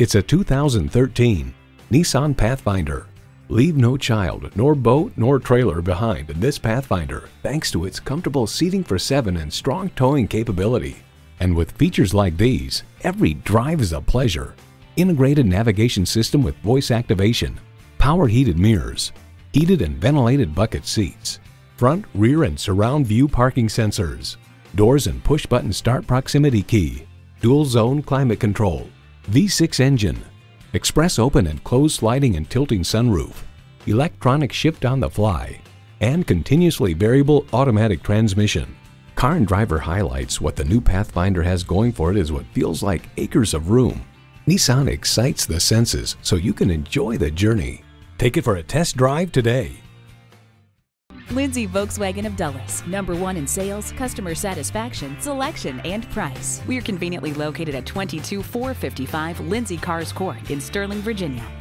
It's a 2013 Nissan Pathfinder. Leave no child, nor boat, nor trailer behind in this Pathfinder thanks to its comfortable seating for 7 and strong towing capability. And with features like these, every drive is a pleasure. Integrated navigation system with voice activation, power heated mirrors, heated and ventilated bucket seats, front, rear, and surround view parking sensors, doors and push-button start proximity key, dual zone climate control, V6 engine, express open and closed sliding and tilting sunroof, electronic shift on the fly, and continuously variable automatic transmission. Car and Driver highlights what the new Pathfinder has going for it is what feels like acres of room. Nissan excites the senses so you can enjoy the journey. Take it for a test drive today. Lindsay Volkswagen of Dulles, #1 in sales, customer satisfaction, selection, and price. We're conveniently located at 22455 Lindsay Cars Court in Sterling, Virginia.